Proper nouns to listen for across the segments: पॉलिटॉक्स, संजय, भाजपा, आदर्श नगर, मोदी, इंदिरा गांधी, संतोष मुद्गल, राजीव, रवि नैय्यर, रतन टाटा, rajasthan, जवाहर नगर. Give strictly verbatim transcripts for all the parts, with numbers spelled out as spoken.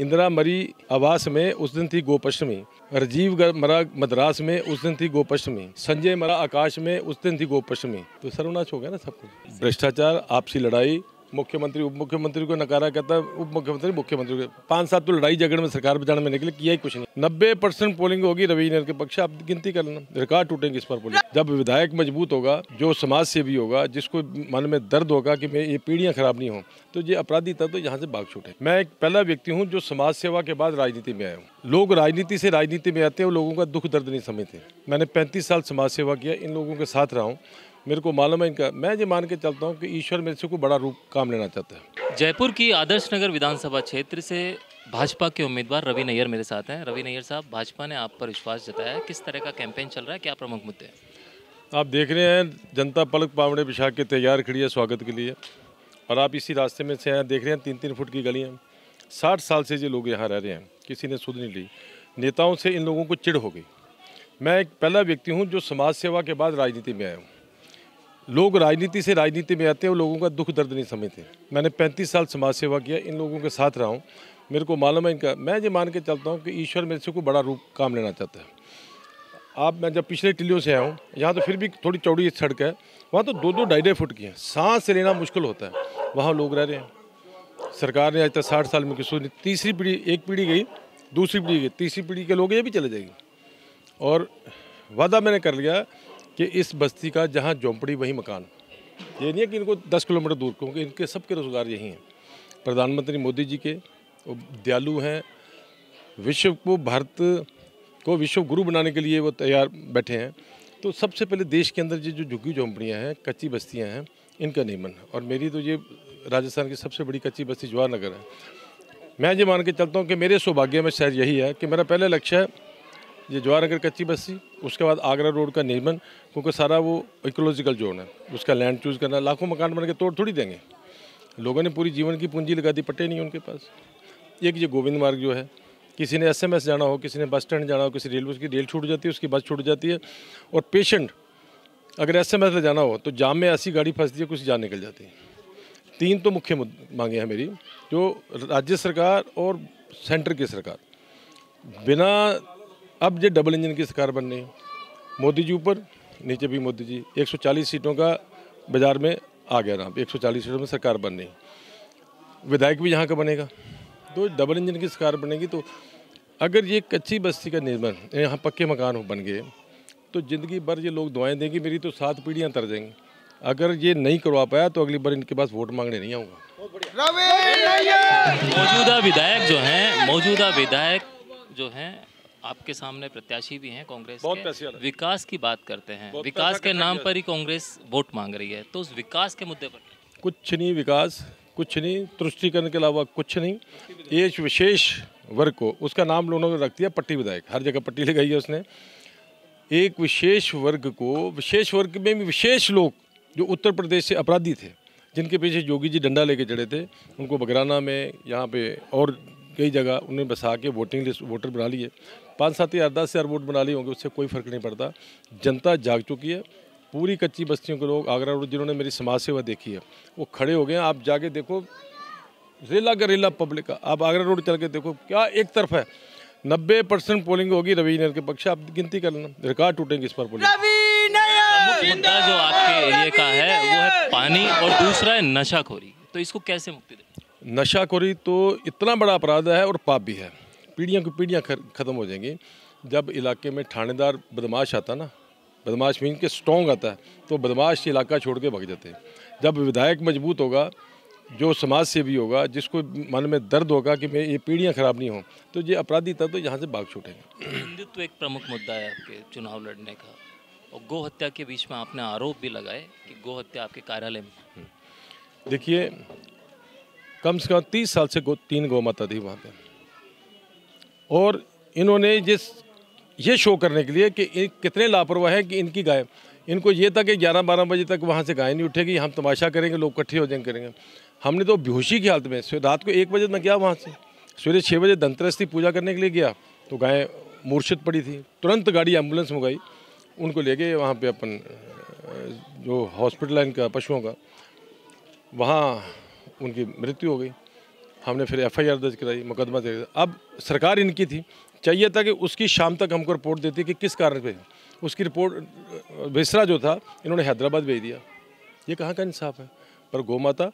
इंदिरा मरी आवास में उस दिन थी गोपश्चमी, राजीव मरा मद्रास में उस दिन थी गोपश्चमी, संजय मरा आकाश में उस दिन थी गोपश्चमी। तो सर्वनाश हो गया ना सब कुछ। भ्रष्टाचार, आपसी लड़ाई, मुख्यमंत्री उप मुख्यमंत्री को नकारा कहता है, उप मुख्यमंत्री मुख्यमंत्री को। पाँच सात तो लड़ाई झगड़े में सरकार बचाने में निकले, किया ही कुछ नहीं। नब्बे परसेंट पोलिंग होगी रवि नैय्यर के पक्ष। आप गिनती कर लेना, रिकॉर्ड टूटेंगे इस पर पोलिंग। जब विधायक मजबूत होगा, जो समाज से भी होगा, जिसको मन में दर्द होगा कि मैं ये पीढ़ियाँ खराब नहीं हों, तो ये अपराधी तत्व यहाँ से भाग छूटे। मैं एक पहला व्यक्ति हूँ जो समाज सेवा के बाद राजनीति में आया हूँ। लोग राजनीति से राजनीति में आते हैं, लोगों का दुख दर्द नहीं समझते। मैंने पैंतीस साल समाज सेवा किया, इन लोगों के साथ रहा हूँ, मेरे को मालूम है इनका। मैं ये मान के चलता हूँ कि ईश्वर मेरे से कोई बड़ा रूप काम लेना चाहता है। जयपुर की आदर्श नगर विधानसभा क्षेत्र से भाजपा के उम्मीदवार रवि नैय्यर मेरे साथ हैं। रवि नैय्यर साहब, भाजपा ने आप पर विश्वास जताया, किस तरह का कैंपेन चल रहा है, क्या प्रमुख मुद्दे हैं? आप देख रहे हैं, जनता पलक पावड़े बिछा के तैयार खड़ी है स्वागत के लिए। और आप इसी रास्ते में से हैं, देख रहे हैं तीन तीन फुट की गलियाँ। साठ साल से ये लोग यहाँ रह रहे हैं, किसी ने सुध नहीं ली। नेताओं से इन लोगों को चिढ़ हो गई। मैं एक पहला व्यक्ति हूँ जो समाज सेवा के बाद राजनीति में आया हूँ। लोग राजनीति से राजनीति में आते हैं, लोगों का दुख दर्द नहीं समझते। मैंने पैंतीस साल समाज सेवा किया, इन लोगों के साथ रहा हूँ, मेरे को मालूम है इनका। मैं ये मान के चलता हूँ कि ईश्वर मेरे से कोई बड़ा रूप काम लेना चाहता है। आप, मैं जब पिछले टिल्लियों से आया हूँ, यहाँ तो फिर भी थोड़ी चौड़ी सड़क है, वहाँ तो दो दो ढाई ढाई फुट की है, सांस लेना मुश्किल होता है, वहाँ लोग रह रहे हैं। सरकार ने आज तक साठ साल में किसी, तीसरी पीढ़ी, एक पीढ़ी गई, दूसरी पीढ़ी गई, तीसरी पीढ़ी के लोग ये भी चले जाएगी। और वादा मैंने कर लिया कि इस बस्ती का जहाँ झोंपड़ी वहीं मकान। ये नहीं है कि इनको दस किलोमीटर दूर, क्योंकि इनके सबके रोज़गार यही हैं। प्रधानमंत्री मोदी जी के दयालु हैं, विश्व को, भारत को विश्व गुरु बनाने के लिए वो तैयार बैठे हैं। तो सबसे पहले देश के अंदर ये जो झुग्गी झोंपड़ियाँ हैं, कच्ची बस्तियाँ हैं, इनका नियमन। और मेरी तो ये राजस्थान की सबसे बड़ी कच्ची बस्ती जवाहर नगर है। मैं ये मान के चलता हूँ कि मेरे सौभाग्य में शायद यही है कि मेरा पहला लक्ष्य है ये जवाहर नगर कच्ची बस्ती, उसके बाद आगरा रोड का निर्माण, क्योंकि सारा वो इकोलॉजिकल जोन है, उसका लैंड चूज़ करना। लाखों मकान बन के तोड़ थोड़ी देंगे, लोगों ने पूरी जीवन की पूंजी लगा दी, पट्टे नहीं उनके पास। एक ये गोविंद मार्ग जो है, किसी ने एस एम एस जाना हो, किसी ने बस स्टैंड जाना हो, किसी रेलवे, उसकी रेल छूट जाती है, उसकी बस छूट जाती है। और पेशेंट अगर एस एम एस ले जाना हो तो जाम में ऐसी गाड़ी फंसती है, कुछ जान निकल जाती है। तीन तो मुख्य मांगे हैं मेरी, जो राज्य सरकार और सेंटर की सरकार। बिना, अब ये डबल इंजन की सरकार बन रही है, मोदी जी ऊपर, नीचे भी मोदी जी। एक सौ चालीस सीटों का बाज़ार में आ गया ना, एक सौ चालीस सीटों में सरकार बन रही है, विधायक भी यहाँ का बनेगा, तो डबल इंजन की सरकार बनेगी। तो अगर ये कच्ची बस्ती का निर्माण, यहाँ पक्के मकान बन गए, तो ज़िंदगी भर ये लोग दुआएं देंगे, मेरी तो सात पीढ़ियाँ तर जाएंगी। अगर ये नहीं करवा पाया तो अगली बार इनके पास वोट मांगने नहीं आऊँगा। मौजूदा विधायक जो हैं, मौजूदा विधायक जो हैं आपके सामने प्रत्याशी भी हैं कांग्रेस के, विकास की बात करते हैं, विकास के नाम पर ही कांग्रेस वोट मांग रही है, तो उस विकास के मुद्दे पर कुछ नहीं, विकास कुछ नहीं, तुष्टिकरण के अलावा कुछ नहीं। एक विशेष वर्ग को, उसका नाम लोगों ने रख दिया पट्टी विधायक, हर जगह पट्टी लगाई है उसने। एक विशेष वर्ग को, विशेष वर्ग में भी विशेष लोग जो उत्तर प्रदेश से अपराधी थे, जिनके पीछे योगी जी डंडा लेके चढ़े थे, उनको बगराना में, यहाँ पे और कई जगह उन्हें बसा के वोटिंग लिस्ट, वोटर बना लिए, पाँच सात हज़ार, दस हज़ार वोट बना लिए होंगे, उससे कोई फर्क नहीं पड़ता। जनता जाग चुकी है, पूरी कच्ची बस्तियों के लोग, आगरा रोड, जिन्होंने मेरी समाज सेवा देखी है, वो खड़े हो गए हैं। आप जाके देखो, रेला का रेला पब्लिक का। आप आगरा रोड चल के देखो, क्या एक तरफ है। नब्बे परसेंट पोलिंग होगी रवि नैय्यर के पक्ष। आप गिनती कर लेना, रिकॉर्ड टूटेंगे इस पर पोलिंग। प्रमुख मुद्दा जो आपके एरिया का है वो है पानी, और दूसरा है नशाखोरी, तो इसको कैसे मुक्ति दें? नशाखोरी तो इतना बड़ा अपराध है और पाप भी है, पीढ़ियाँ की पीढ़ियाँ ख़त्म हो जाएंगी। जब इलाके में थानेदार बदमाश आता ना, बदमाश मीन के स्ट्रॉन्ग आता है, तो बदमाश इलाका छोड़ के भाग जाते हैं। जब विधायक मजबूत होगा, जो समाज से भी होगा, जिसको मन में दर्द होगा कि मैं ये पीढ़ियाँ ख़राब नहीं हों, तो ये अपराधी तत्व तो यहाँ से भाग छूटेंगे। हिंदुत्व एक प्रमुख मुद्दा है आपके चुनाव लड़ने का, और गौहत्या के बीच में आपने आरोप भी लगाए कि गौहत्या आपके कार्यालय में। देखिए, कम से कम तीस साल से गो, तीन गौ माता थी वहाँ पे, और इन्होंने जिस ये शो करने के लिए कि कितने लापरवाह हैं कि इनकी गाय, इनको ये था कि ग्यारह बारह बजे तक वहाँ से गाय नहीं उठेगी, हम तमाशा करेंगे, लोग इकट्ठे हो जाएंगे, करेंगे। हमने तो बेहोशी की हालत में, रात को एक बजे मैं गया वहाँ से, सवेरे छः बजे धनतेरस की पूजा करने के लिए गया, तो गाय मूर्छित पड़ी थी, तुरंत गाड़ी एम्बुलेंस मंगाई, उनको ले गए वहाँ पर अपन जो हॉस्पिटल है इनका पशुओं का, वहाँ उनकी मृत्यु हो गई। हमने फिर एफ आई आर दर्ज कराई, मुकदमा दर्ज। अब सरकार इनकी थी, चाहिए था कि उसकी शाम तक हमको रिपोर्ट देती कि किस कारण पे। उसकी रिपोर्ट विसरा जो था इन्होंने हैदराबाद भेज दिया। ये कहाँ का इंसाफ है? पर गौमाता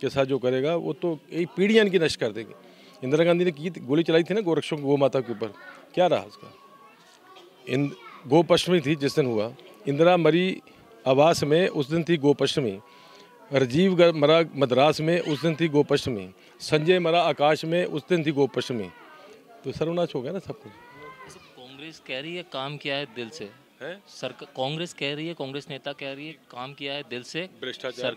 के साथ जो करेगा वो तो यही पीढ़ियाँ इनकी नष्ट कर देगी। इंदिरा गांधी ने की गोली चलाई थी ना गोरक्षों गौमाता के ऊपर, क्या रहा उसका? इन गोपष्टमी थी जिस दिन हुआ, इंदिरा मरी आवास में उस दिन थी गोपष्टमी, राजीव मरा मद्रास में उस दिन थी गोपष्टमी, संजय मरा आकाश में उस दिन थी गोपष्टमी। तो सर्वनाश हो गया ना सब कुछ। कांग्रेस कह रही है काम किया है दिल से है, सरकार कांग्रेस कह रही है, कांग्रेस नेता कह रही है काम किया है दिल से। भ्रष्टाचार,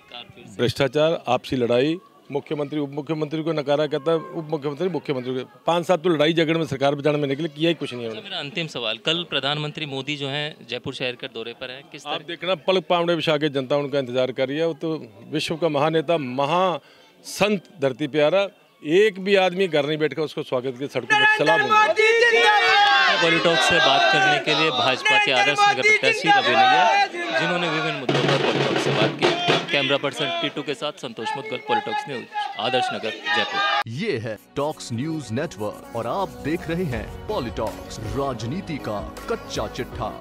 भ्रष्टाचार, आपसी लड़ाई, मुख्यमंत्री उप मुख्यमंत्री को नकारा कहता है, उप मुख्यमंत्री मुख्यमंत्री को। पाँच साल तो लड़ाई झगड़ में सरकार बचाने में निकले, किया ही कुछ नहीं है। मेरा अंतिम सवाल, कल प्रधानमंत्री मोदी जो हैं जयपुर शहर के दौरे पर हैं, किस आप देखना पलक पावड़े बिछा के जनता उनका इंतजार कर रही है। वो तो विश्व का महानेता, महासंत, धरती प्यारा, एक भी आदमी घर नहीं बैठकर उसको स्वागत के सड़कों पर चला। पॉलिटॉक्स से बात करने के लिए भाजपा के आदर्श नगर प्रत्याशी रवि नैय्यर, जिन्होंने विभिन्न मुद्दों पर पॉलिटॉक्स से बात की। कैमरा पर्सन टीटू के साथ संतोष मुद्गल, पॉलिटॉक्स न्यूज, आदर्श नगर, जयपुर। ये है टॉक्स न्यूज नेटवर्क और आप देख रहे हैं पॉलिटॉक्स, राजनीति का कच्चा चिट्ठा।